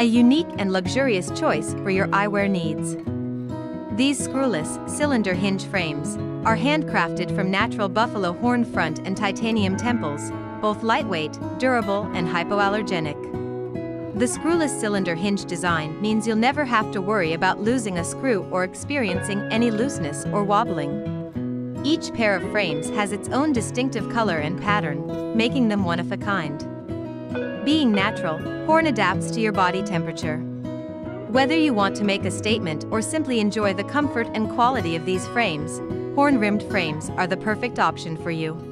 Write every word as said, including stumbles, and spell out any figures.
a unique and luxurious choice for your eyewear needs. These screwless, cylinder hinge frames are handcrafted from natural buffalo horn front and titanium temples, both lightweight, durable, and hypoallergenic. The screwless cylinder hinge design means you'll never have to worry about losing a screw or experiencing any looseness or wobbling. Each pair of frames has its own distinctive color and pattern, making them one of a kind. Being natural, horn adapts to your body temperature. Whether you want to make a statement or simply enjoy the comfort and quality of these frames, horn-rimmed frames are the perfect option for you.